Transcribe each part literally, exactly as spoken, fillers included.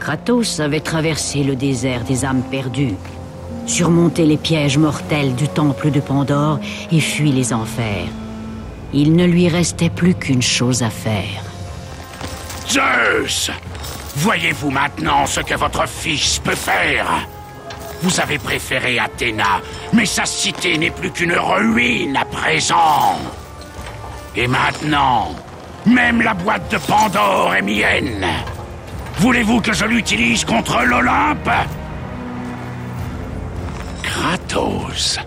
Kratos avait traversé le désert des âmes perdues, surmonté les pièges mortels du temple de Pandore et fui les enfers. Il ne lui restait plus qu'une chose à faire. Zeus! Voyez-vous maintenant ce que votre fils peut faire? Vous avez préféré Athéna, mais sa cité n'est plus qu'une ruine à présent. Et maintenant, même la boîte de Pandore est mienne. Voulez-vous que je l'utilise contre l'Olympe? Kratos,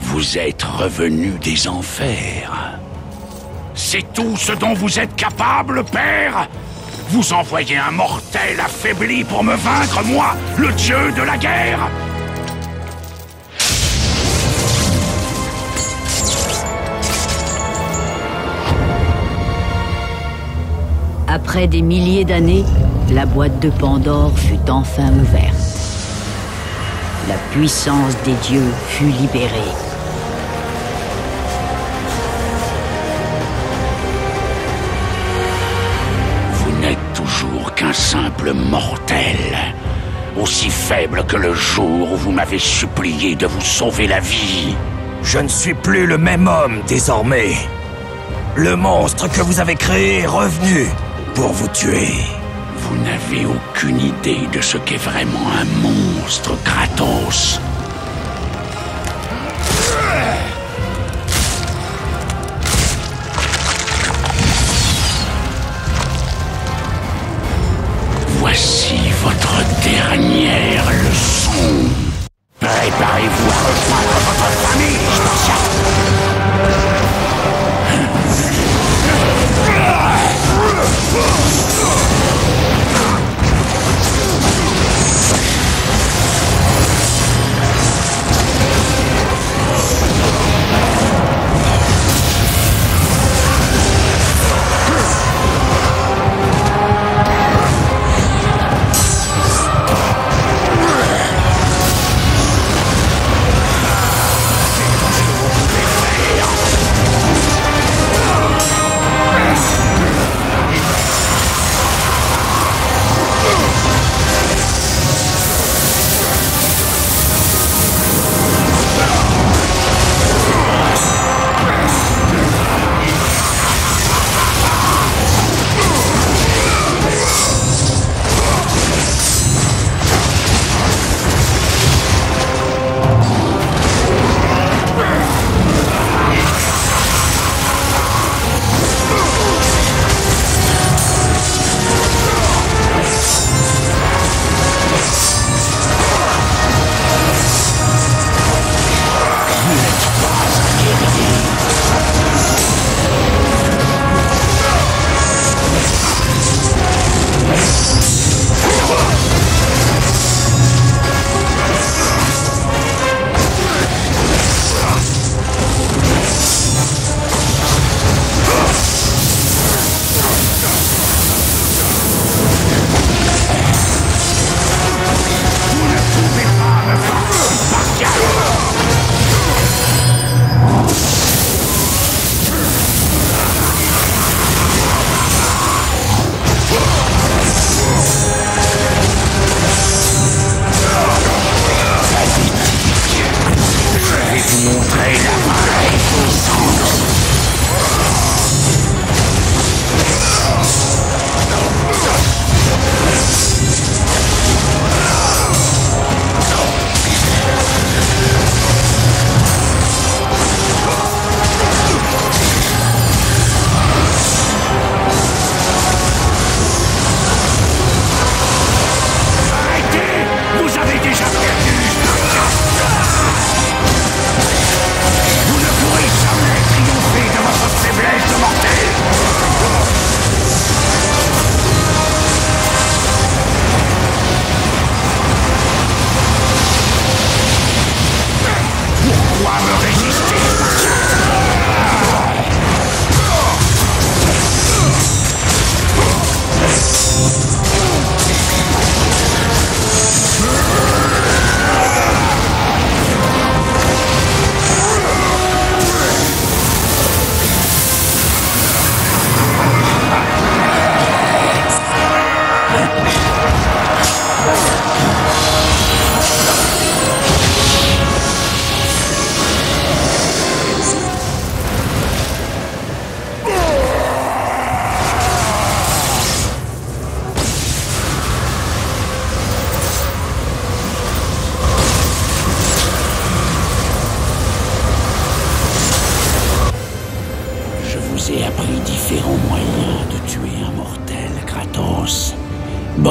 vous êtes revenu des enfers. C'est tout ce dont vous êtes capable, père? Vous envoyez un mortel affaibli pour me vaincre, moi, le dieu de la guerre? Après des milliers d'années, la boîte de Pandore fut enfin ouverte. La puissance des dieux fut libérée. Vous n'êtes toujours qu'un simple mortel, aussi faible que le jour où vous m'avez supplié de vous sauver la vie. Je ne suis plus le même homme désormais. Le monstre que vous avez créé est revenu pour vous tuer. Vous n'avez aucune idée de ce qu'est vraiment un monstre, Kratos. Voici votre dernière leçon. Préparez-vous à rejoindre votre famille, Spartiate.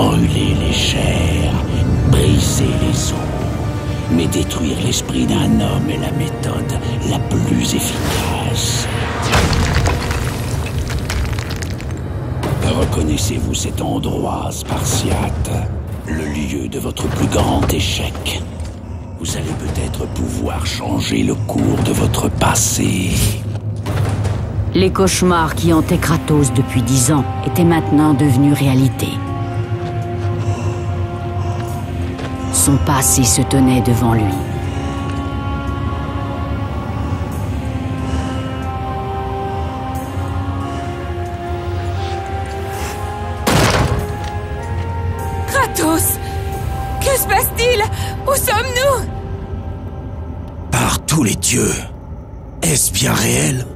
brûler les chairs, briser les os, mais détruire l'esprit d'un homme est la méthode la plus efficace. Reconnaissez-vous cet endroit, Spartiate, le lieu de votre plus grand échec? Vous allez peut-être pouvoir changer le cours de votre passé. Les cauchemars qui hantaient Kratos depuis dix ans étaient maintenant devenus réalité. Son passé se tenait devant lui. Kratos! Que se passe-t-il? Où sommes-nous? Par tous les dieux! Est-ce bien réel?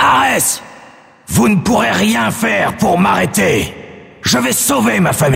Arès, vous ne pourrez rien faire pour m'arrêter. Je vais sauver ma famille.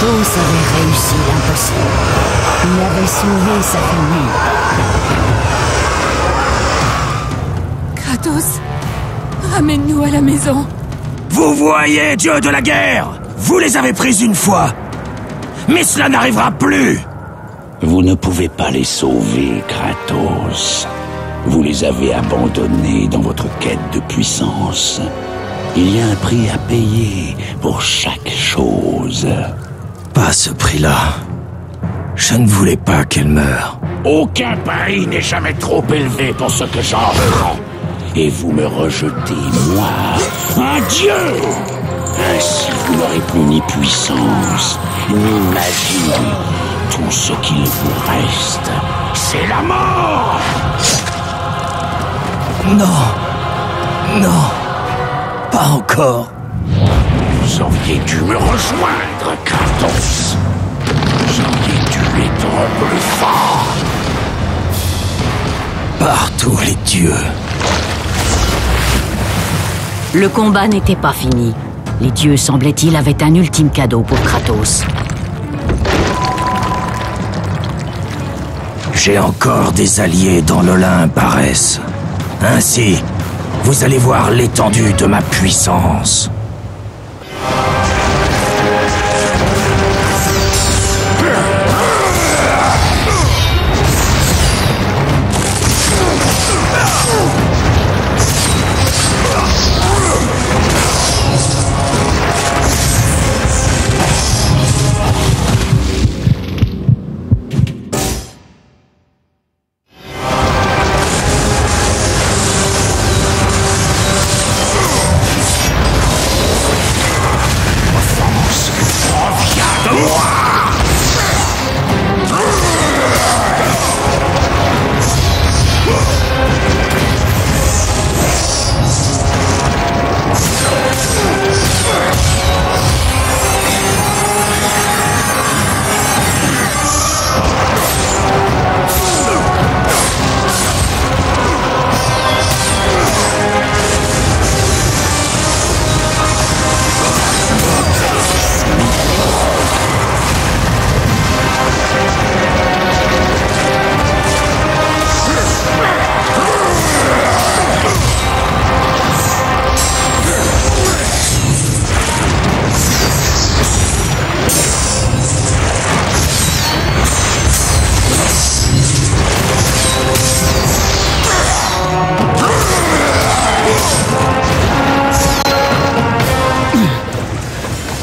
Kratos avait réussi l'impossible. Il avait sauvé sa famille. Kratos, ramène-nous à la maison. Vous voyez, dieu de la guerre, vous les avez prises une fois, mais cela n'arrivera plus. Vous ne pouvez pas les sauver, Kratos. Vous les avez abandonnés dans votre quête de puissance. Il y a un prix à payer pour chaque chose. Pas ce prix-là. Je ne voulais pas qu'elle meure. Aucun prix n'est jamais trop élevé pour ce que j'en veux. Et vous me rejetez, moi, un dieu. Ainsi, vous n'aurez plus ni puissance, ni magie. Tout ce qu'il vous reste, c'est la mort. Non. Non. Pas encore. Vous auriez dû me rejoindre, Kratos. Vous auriez dû être plus fort. Par tous les dieux. Le combat n'était pas fini. Les dieux, semblait-il, avaient un ultime cadeau pour Kratos. J'ai encore des alliés dans l'Olympe, Arès. Ainsi, vous allez voir l'étendue de ma puissance.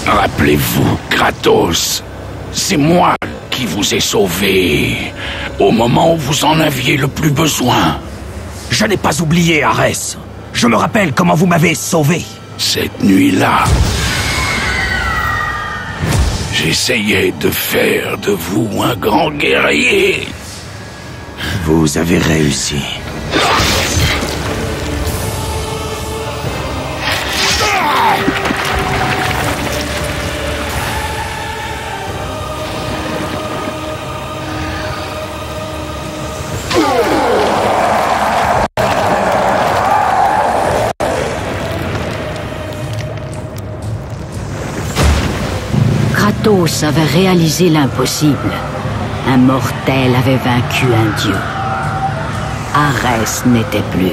Rappelez-vous, Kratos, c'est moi qui vous ai sauvé au moment où vous en aviez le plus besoin. Je n'ai pas oublié, Arès. Je me rappelle comment vous m'avez sauvé. Cette nuit-là, j'essayais de faire de vous un grand guerrier. Vous avez réussi. Kratos avait réalisé l'impossible. Un mortel avait vaincu un dieu. Arès n'était plus.